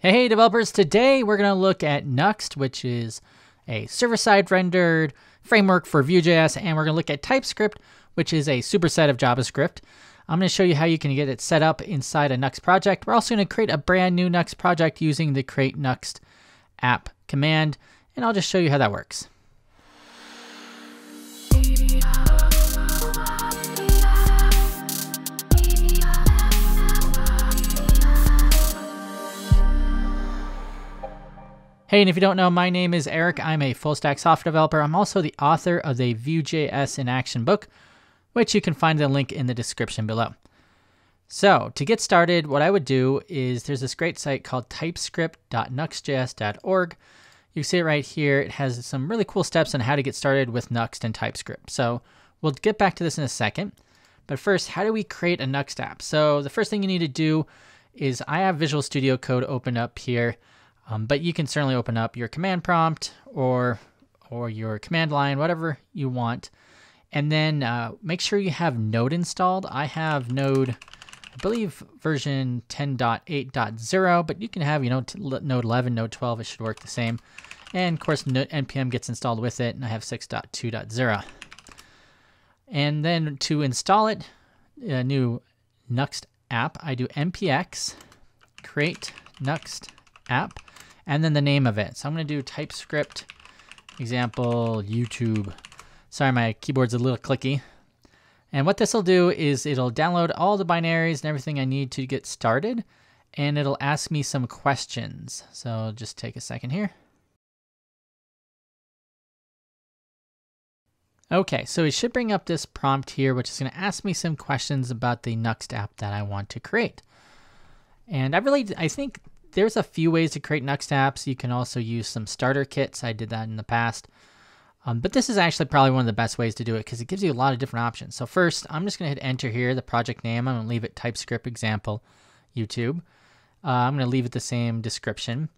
Hey developers, today we're going to look at Nuxt, which is a server-side rendered framework for Vue.js, and we're going to look at TypeScript, which is a superset of JavaScript. I'm going to show you how you can get it set up inside a Nuxt project. We're also going to create a brand new Nuxt project using the create-nuxt-app command, and I'll just show you how that works. Hey, and if you don't know, my name is Eric. I'm a full-stack software developer. I'm also the author of the Vue.js in Action book, which you can find the link in the description below. So to get started, what I would do is there's this great site called typescript.nuxtjs.org. You can see it right here. It has some really cool steps on how to get started with Nuxt and TypeScript. So we'll get back to this in a second. But first, how do we create a Nuxt app? So the first thing you need to do is I have Visual Studio Code open up here. But you can certainly open up your command prompt or your command line, whatever you want. And then make sure you have Node installed. I have Node, I believe version 10.8.0, but you can have, you know, Node 11, Node 12, it should work the same. And of course, NPM gets installed with it, and I have 6.2.0. And then to install it, a new Nuxt app, I do npx create Nuxt app, and then the name of it. So I'm going to do TypeScript example YouTube. Sorry, my keyboard's a little clicky. And what this will do is it'll download all the binaries and everything I need to get started, and it'll ask me some questions. So just take a second here. Okay, so it should bring up this prompt here, which is going to ask me some questions about the Nuxt app that I want to create. And I think there's a few ways to create Nuxt apps. You can also use some starter kits. I did that in the past. But this is actually probably one of the best ways to do it because it gives you a lot of different options. So first, I'm just going to hit enter here, the project name. I'm going to leave it TypeScript example YouTube. I'm going to leave it the same description.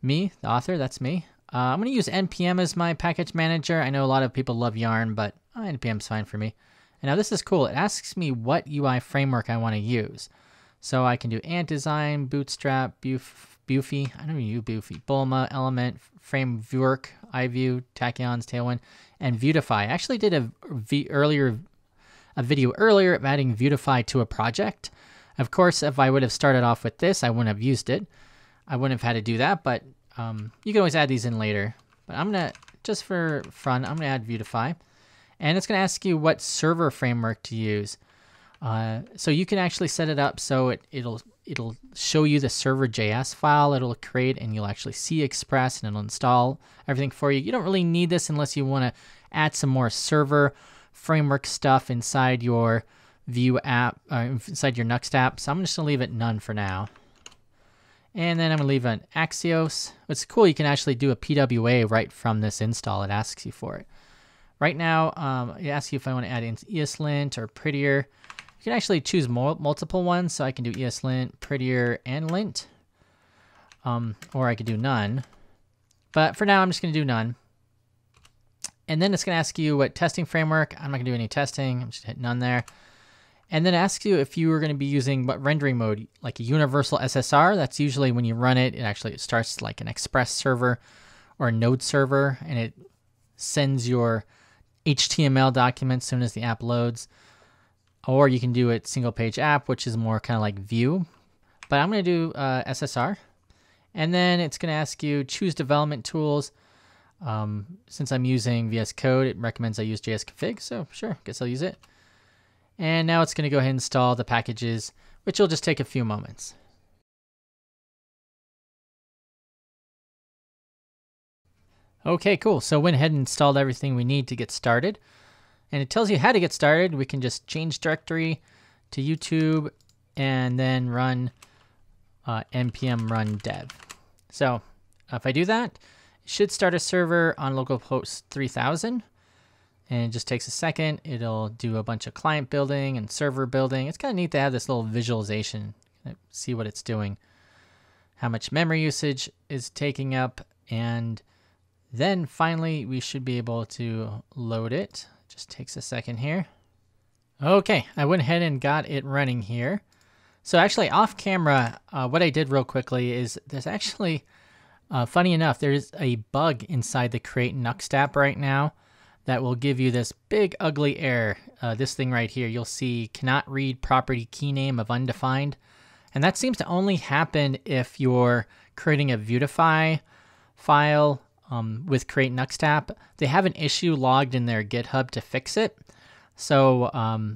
Me, the author, that's me. I'm going to use NPM as my package manager. I know a lot of people love Yarn, but NPM's fine for me. And now this is cool. It asks me what UI framework I want to use. So I can do Ant Design, Bootstrap, Bufy, I don't use Bufy, Bulma, Element, Framework, iView, Tachyons, Tailwind, and Vuetify. I actually did a video earlier of adding Vuetify to a project. Of course, if I would have started off with this, I wouldn't have used it. I wouldn't have had to do that, but you can always add these in later. But I'm gonna, just for fun, I'm gonna add Vuetify. And it's gonna ask you what server framework to use. So you can actually set it up so it'll show you the server.js file. It'll create, and you'll actually see Express, and it'll install everything for you. You don't really need this unless you want to add some more server framework stuff inside your Vue app, inside your Nuxt app. So I'm just gonna leave it none for now. And then I'm gonna leave an Axios. What's cool, you can actually do a PWA right from this install. It asks you for it. Right now, it asks you if I want to add in ESLint or Prettier. You can actually choose multiple ones, so I can do ESLint, Prettier, and Lint, or I could do none. But for now, I'm just going to do none. And then it's going to ask you what testing framework. I'm not going to do any testing. I'm just going to hit none there. And then it asks you if you are going to be using what rendering mode, like a universal SSR. That's usually when you run it, it actually starts like an Express server or a Node server, and it sends your HTML document as soon as the app loads. Or you can do it single page app, which is more kind of like Vue. But I'm going to do SSR. And then it's going to ask you choose development tools. Since I'm using VS Code, it recommends I use JS Config. So sure, I guess I'll use it. And now it's going to go ahead and install the packages, which will just take a few moments. Okay, cool. So went ahead and installed everything we need to get started. And it tells you how to get started. We can just change directory to YouTube and then run npm run dev. So if I do that, it should start a server on localhost 3000. And it just takes a second. It'll do a bunch of client building and server building. It's kind of neat to have this little visualization, see what it's doing, how much memory usage is taking up. And then finally, we should be able to load it. Just takes a second here. Okay, I went ahead and got it running here. So actually off camera, what I did real quickly is there's actually, funny enough, there's a bug inside the create-nuxt-app right now that will give you this big ugly error. This thing right here, you'll see cannot read property key name of undefined. And that seems to only happen if you're creating a Vuetify file with create-nuxt-app. They have an issue logged in their GitHub to fix it. So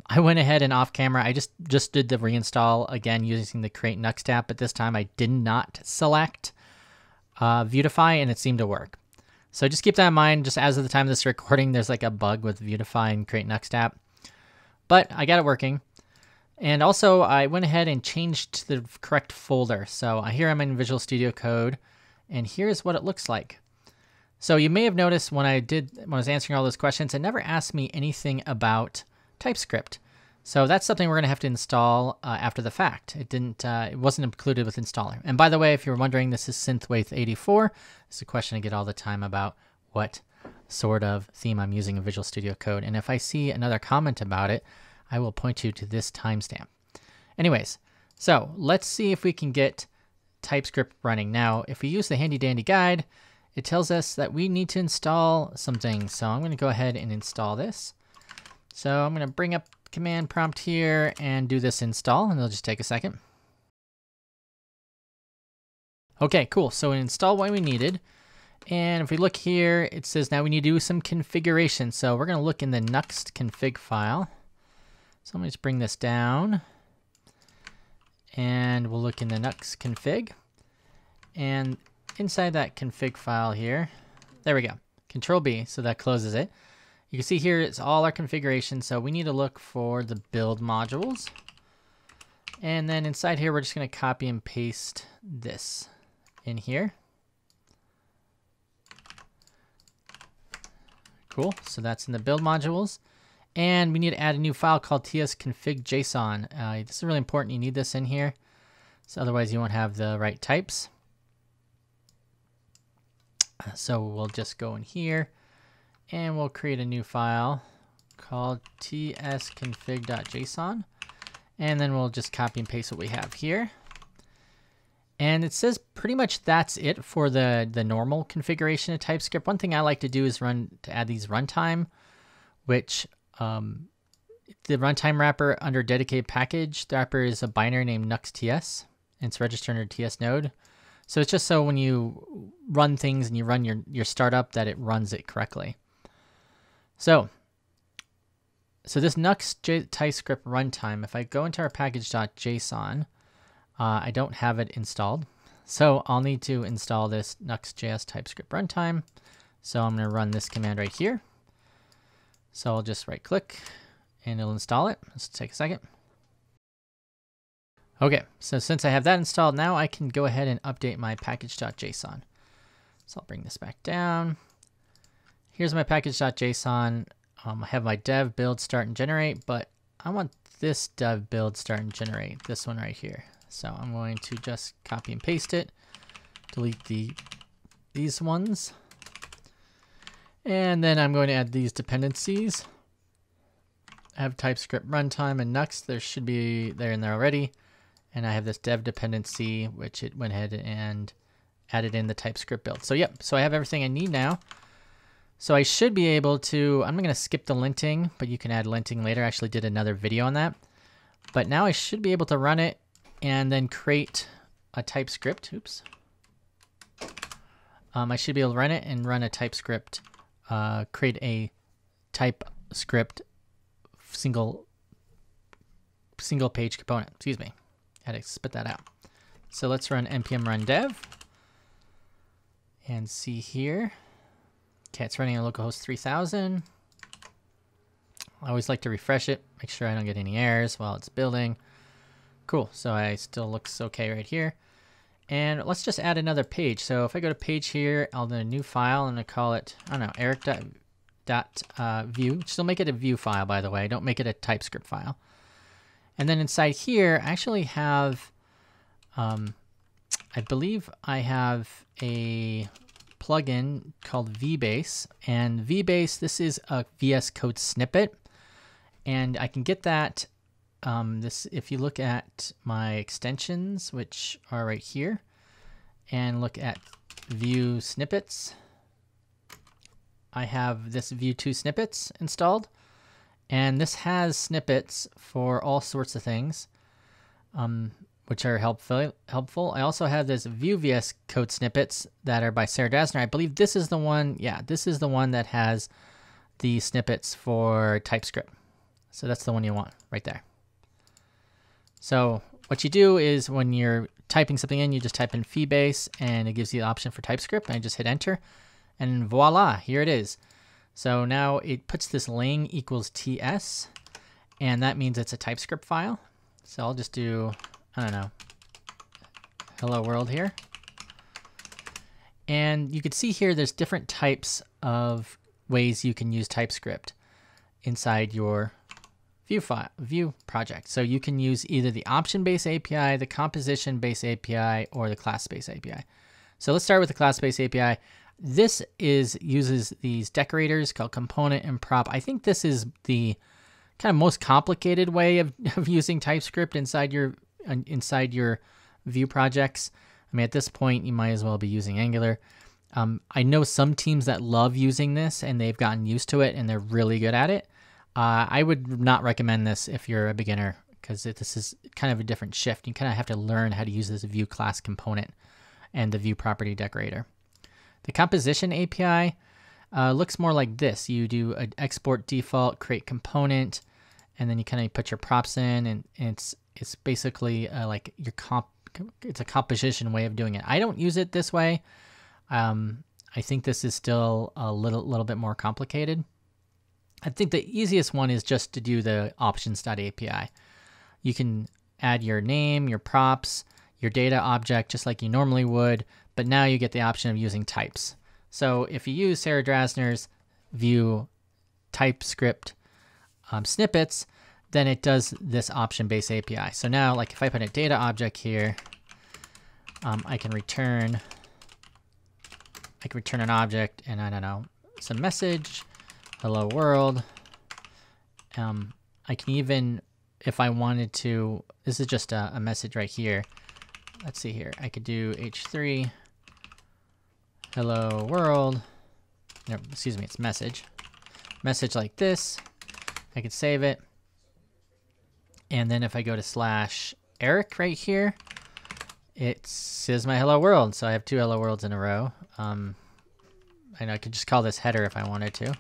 I went ahead and off camera, I just did the reinstall again using the create-nuxt-app, but this time I did not select Vuetify and it seemed to work. So just keep that in mind, just as of the time of this recording, there's like a bug with Vuetify and create-nuxt-app. But I got it working. And also I went ahead and changed the correct folder. So here I'm in Visual Studio Code and here's what it looks like. So you may have noticed when I was answering all those questions, it never asked me anything about TypeScript. So that's something we're gonna have to install after the fact. It wasn't included with installer. And by the way, if you're wondering, this is Synthwave 84. It's a question I get all the time about what sort of theme I'm using in Visual Studio Code. And if I see another comment about it, I will point you to this timestamp. Anyways, so let's see if we can get TypeScript running. Now, if we use the handy dandy guide, it tells us that we need to install something. So I'm gonna go ahead and install this. So I'm gonna bring up command prompt here and do this install, and it'll just take a second. Okay, cool. So we install what we needed. And if we look here, it says now we need to do some configuration. So we're gonna look in the Nuxt config file. So let me just bring this down and we'll look in the Nuxt config, and inside that config file here, there we go, Control B, so that closes it. You can see here it's all our configuration, so we need to look for the build modules. And then inside here, we're just gonna copy and paste this in here. Cool, so that's in the build modules. And we need to add a new file called tsconfig.json. This is really important. You need this in here, so otherwise you won't have the right types. So we'll just go in here and we'll create a new file called tsconfig.json. And then we'll just copy and paste what we have here. And it says pretty much that's it for the normal configuration of TypeScript. One thing I like to do is add these runtime, which the runtime wrapper under dedicated package, the wrapper is a binary named NuxtJS, and it's registered under TS node. So it's just so when you run things and you run your startup that it runs it correctly. So this Nuxt TypeScript runtime, if I go into our package.json, I don't have it installed. So I'll need to install this Nuxt.js TypeScript runtime. So I'm gonna run this command right here. So I'll just right click and it'll install it. Let's take a second. Okay, so since I have that installed, now I can go ahead and update my package.json. So I'll bring this back down. Here's my package.json. I have my dev, build, start, and generate, but I want this dev, build, start, and generate, this one right here. So I'm going to just copy and paste it, delete these ones. And then I'm going to add these dependencies. I have TypeScript runtime and Nuxt. They're in there already. And I have this dev dependency, which it went ahead and added in the TypeScript build. So yep, so I have everything I need now. So I should be able to, I'm gonna skip the linting, but you can add linting later. I actually did another video on that. But now I should be able to run it and then create a TypeScript. Oops. I should be able to run it and run a TypeScript. Create a TypeScript single page component. Excuse me, I had to spit that out. So let's run npm run dev and see here. Okay, it's running on localhost 3000. I always like to refresh it, make sure I don't get any errors while it's building. Cool, so it still looks okay right here. And let's just add another page. So if I go to page here, I'll do a new file and I call it, I don't know, eric.view. Still make it a view file, by the way. Don't make it a TypeScript file. And then inside here, I actually have, I believe I have a plugin called VBase. And VBase, this is a VS Code snippet. And I can get that If you look at my extensions, which are right here, and look at Vue snippets, I have this Vue 2 snippets installed, and this has snippets for all sorts of things, which are helpful. I also have this Vue VS Code snippets that are by Sarah Dassner. I believe this is the one, yeah, this is the one that has the snippets for TypeScript. So that's the one you want right there. So what you do is when you're typing something in, you just type in VBase, and it gives you the option for TypeScript, and I just hit enter, and voila, here it is. So now it puts this lang equals TS, and that means it's a TypeScript file. So I'll just do, I don't know, hello world here. And you can see here there's different types of ways you can use TypeScript inside your Vue project. So you can use either the option-based API, the composition-based API, or the class-based API. So let's start with the class-based API. This uses these decorators called component and prop. I think this is the kind of most complicated way of using TypeScript inside your Vue projects. I mean, at this point, you might as well be using Angular. I know some teams that love using this, and they've gotten used to it, and they're really good at it. I would not recommend this if you're a beginner, because this is kind of a different shift. You kind of have to learn how to use this Vue class component and the Vue property decorator. The composition API looks more like this. You do an export default, create component, and then you kind of put your props in, and it's basically like your it's a composition way of doing it. I don't use it this way. I think this is still a little bit more complicated. I think the easiest one is just to do the options.api. You can add your name, your props, your data object, just like you normally would, but now you get the option of using types. So if you use Sarah Drasner's Vue TypeScript snippets, then it does this option-based API. So now, like if I put a data object here, I can return an object, and I don't know, some message. Hello world. I can even, if I wanted to, this is just a message right here. Let's see here. I could do H3. Hello world. No, excuse me, it's message. Message like this. I could save it. And then if I go to /Eric right here, it says my hello world. So I have two hello worlds in a row. And I could just call this header if I wanted to.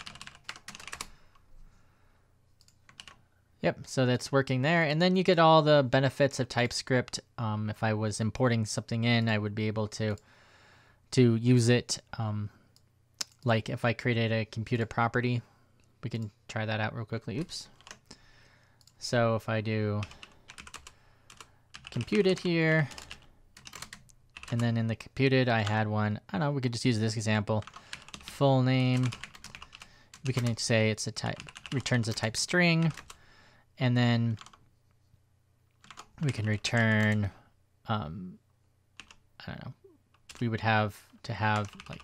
Yep, so that's working there. And then you get all the benefits of TypeScript. If I was importing something in, I would be able to use it. Like if I created a computer property, we can try that out real quickly. Oops. So if I do computed here, and then in the computed, I had one. I don't know, we could just use this example. Full name. We can say it's a type, returns a type string. And then we can return, I don't know, we would have to have like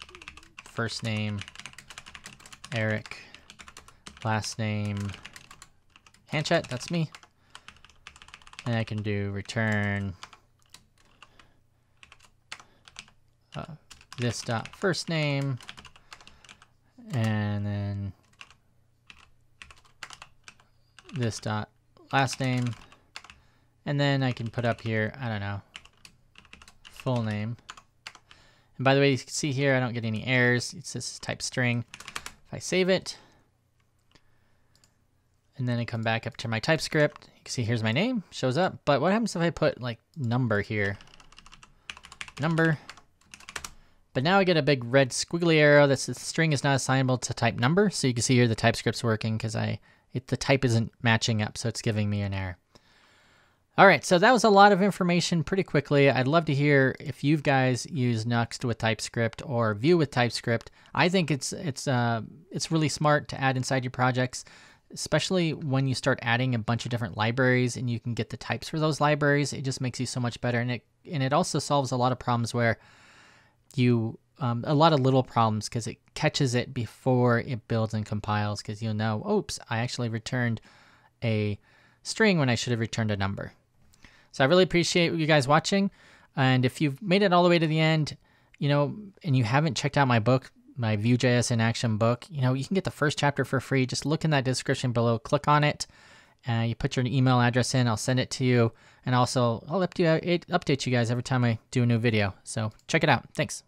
first name Eric, last name Hanchett, that's me. And I can do return this dot first name, and then this dot last name, and then I can put up here, I don't know, full name. And by the way, you can see here I don't get any errors. It says type string. If I save it, and then I come back up to my TypeScript, you can see here's my name, shows up. But what happens if I put like number here? Number. But now I get a big red squiggly arrow that says string is not assignable to type number. So you can see here the TypeScript's working because the type isn't matching up, so it's giving me an error. All right, so that was a lot of information pretty quickly. I'd love to hear if you guys use Nuxt with TypeScript or Vue with TypeScript. I think it's really smart to add inside your projects, especially when you start adding a bunch of different libraries and you can get the types for those libraries. It just makes you so much better, and it also solves a lot of problems where you a lot of little problems, because it catches it before it builds and compiles, because you'll know, oops, I actually returned a string when I should have returned a number. So I really appreciate you guys watching. And if you've made it all the way to the end, you know, and you haven't checked out my book, my Vue.js in Action book, you know, you can get the first chapter for free. Just look in that description below, click on it. You put your email address in, I'll send it to you. And also I'll update you guys every time I do a new video. So check it out. Thanks.